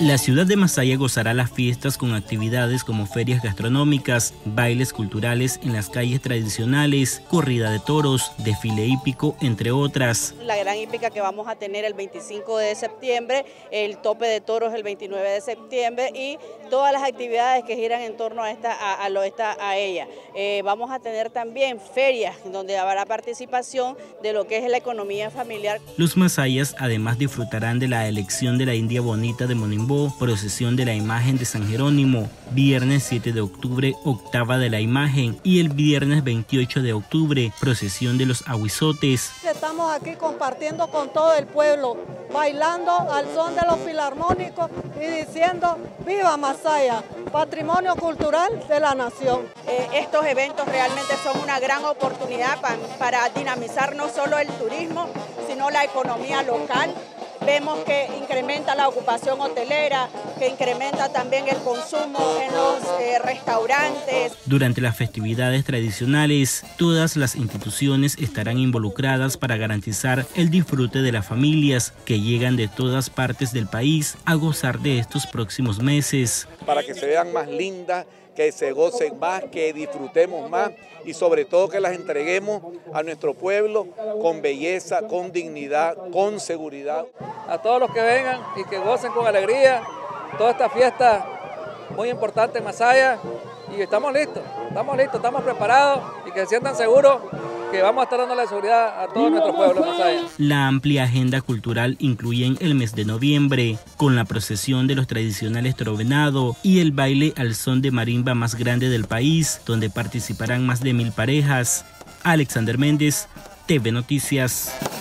La ciudad de Masaya gozará las fiestas con actividades como ferias gastronómicas, bailes culturales en las calles tradicionales, corrida de toros, desfile hípico, entre otras. La gran hípica que vamos a tener el 25 de septiembre, el tope de toros el 29 de septiembre y todas las actividades que giran en torno a ella. Vamos a tener también ferias donde habrá participación de lo que es la economía familiar. Los masayas además disfrutarán de la elección de la India Bonita de Monimbó, procesión de la imagen de San Jerónimo, viernes 7 de octubre, octava de la imagen, y el viernes 28 de octubre, procesión de los aguizotes. Estamos aquí compartiendo con todo el pueblo, bailando al son de los filarmónicos y diciendo ¡Viva Masaya! Patrimonio cultural de la nación. Estos eventos realmente son una gran oportunidad para dinamizar no solo el turismo, sino la economía local. Vemos que incrementa la ocupación hotelera, que incrementa también el consumo en los restaurantes. Durante las festividades tradicionales, todas las instituciones estarán involucradas para garantizar el disfrute de las familias que llegan de todas partes del país a gozar de estos próximos meses. Para que se vean más lindas, que se gocen más, que disfrutemos más y sobre todo que las entreguemos a nuestro pueblo con belleza, con dignidad, con seguridad. A todos los que vengan y que gocen con alegría toda esta fiesta muy importante en Masaya, y estamos listos, estamos preparados y que se sientan seguros que vamos a estar dando la seguridad a todo nuestro pueblo de Masaya. La amplia agenda cultural incluye en el mes de noviembre, con la procesión de los tradicionales trovenado y el baile al son de marimba más grande del país, donde participarán más de 1000 parejas. Alexander Méndez, TV Noticias.